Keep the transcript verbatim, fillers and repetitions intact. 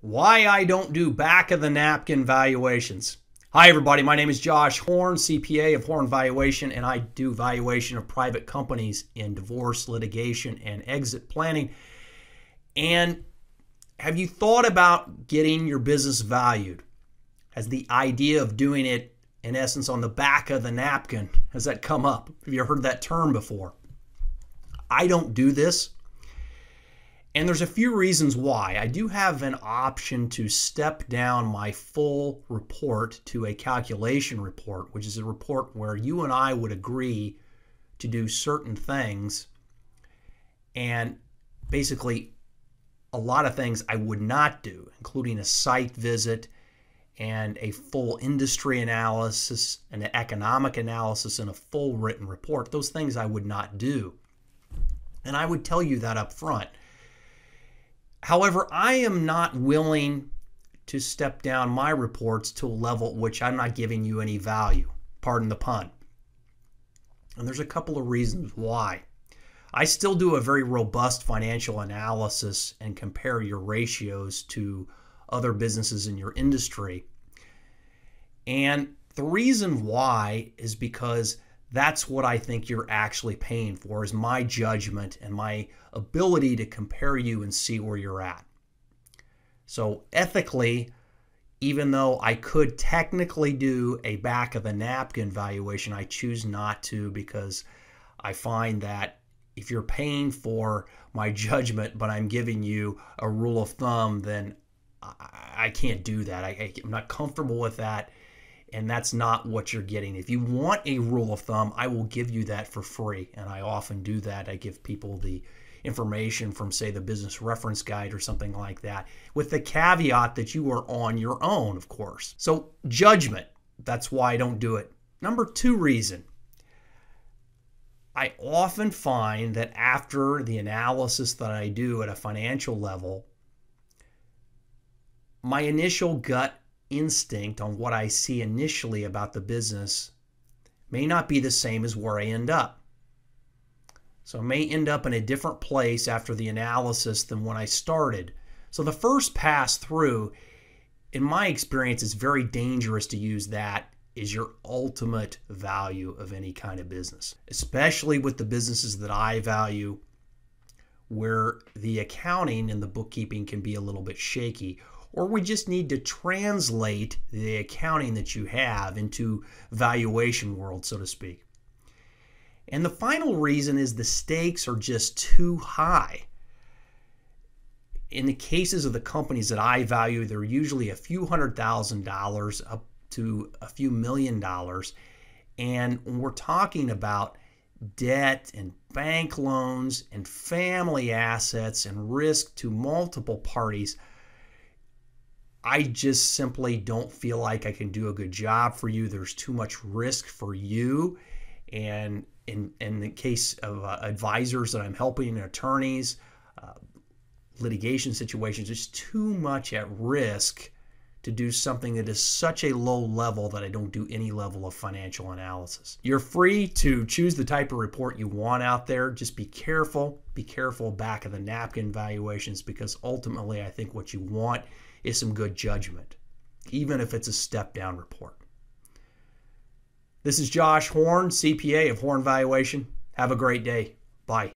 Why I don't do back of the napkin valuations. Hi everybody, my name is Josh Horn, C P A of Horn Valuation, and I do valuation of private companies in divorce, litigation, and exit planning. And have you thought about getting your business valued? Has the idea of doing it, in essence, on the back of the napkin, has that come up? Have you heard that term before? I don't do this. And there's a few reasons why. I do have an option to step down my full report to a calculation report, which is a report where you and I would agree to do certain things. And basically, a lot of things I would not do, including a site visit and a full industry analysis, an economic analysis, and a full written report. Those things I would not do. And I would tell you that up front. However, I am not willing to step down my reports to a level at which I'm not giving you any value. Pardon the pun. And there's a couple of reasons why. I still do a very robust financial analysis and compare your ratios to other businesses in your industry. And the reason why is because that's what I think you're actually paying for, is my judgment and my ability to compare you and see where you're at. So ethically, even though I could technically do a back of the napkin valuation, I choose not to, because I find that if you're paying for my judgment but I'm giving you a rule of thumb, then I can't do that. I, I'm not comfortable with that. And that's not what you're getting. If you want a rule of thumb, I will give you that for free. And I often do that. I give people the information from, say, the business reference guide or something like that, with the caveat that you are on your own, of course. So judgment, that's why I don't do it. Number two reason, I often find that after the analysis that I do at a financial level, my initial gut instinct on what I see initially about the business may not be the same as where I end up. So I may end up in a different place after the analysis than when I started. So the first pass through, in my experience, is very dangerous to use that as your ultimate value of any kind of business, especially with the businesses that I value, where the accounting and the bookkeeping can be a little bit shaky. Or we just need to translate the accounting that you have into valuation world, so to speak. And the final reason is the stakes are just too high. In the cases of the companies that I value, they're usually a few hundred thousand dollars up to a few million dollars. And we're talking about debt and bank loans and family assets and risk to multiple parties. I just simply don't feel like I can do a good job for you. There's too much risk for you. And in, in the case of uh, advisors that I'm helping, attorneys, uh, litigation situations, there's too much at risk to do something that is such a low level that I don't do any level of financial analysis. You're free to choose the type of report you want out there. Just be careful. Be careful back of the napkin valuations, because ultimately I think what you want is some good judgment, even if it's a step-down report. This is Josh Horn, C P A of Horn Valuation. Have a great day. Bye.